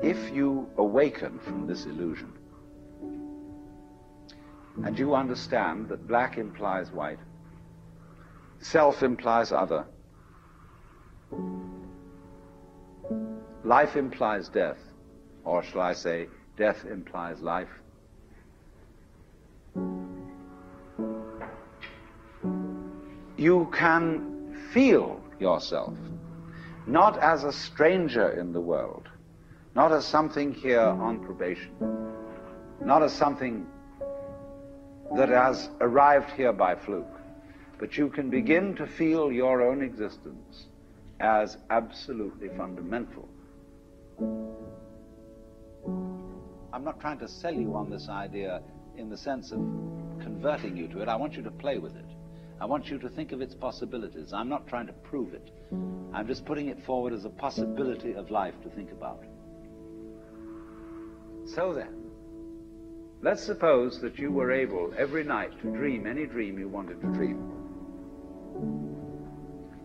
If you awaken from this illusion and you understand that black implies white, self implies other, life implies death, or shall I say, death implies life, you can feel yourself not as a stranger in the world, not as something here on probation, not as something that has arrived here by fluke, but you can begin to feel your own existence as absolutely fundamental. I'm not trying to sell you on this idea in the sense of converting you to it. I want you to play with it. I want you to think of its possibilities. I'm not trying to prove it. I'm just putting it forward as a possibility of life to think about. So then, let's suppose that you were able every night to dream any dream you wanted to dream,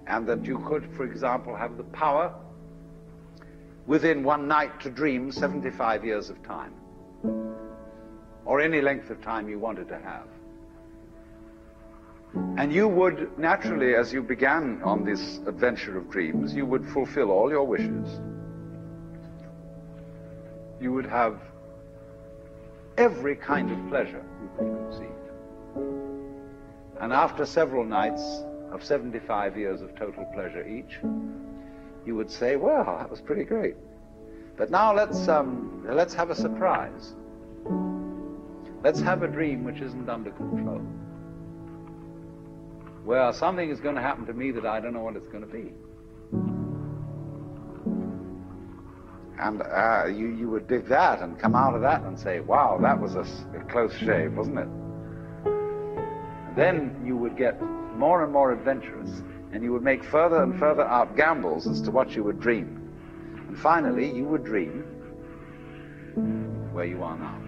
and that you could, for example, have the power within one night to dream 75 years of time, or any length of time you wanted to have. And you would naturally, as you began on this adventure of dreams, you would fulfill all your wishes. You would have every kind of pleasure you could conceive. And after several nights of 75 years of total pleasure each, you would say, well, that was pretty great. But now let's have a surprise. Let's have a dream which isn't under control, where something is going to happen to me that I don't know what it's going to be. And you would dig that and come out of that and say, wow, that was a close shave, wasn't it? And then you would get more and more adventurous, and you would make further and further out gambles as to what you would dream. And finally, you would dream where you are now.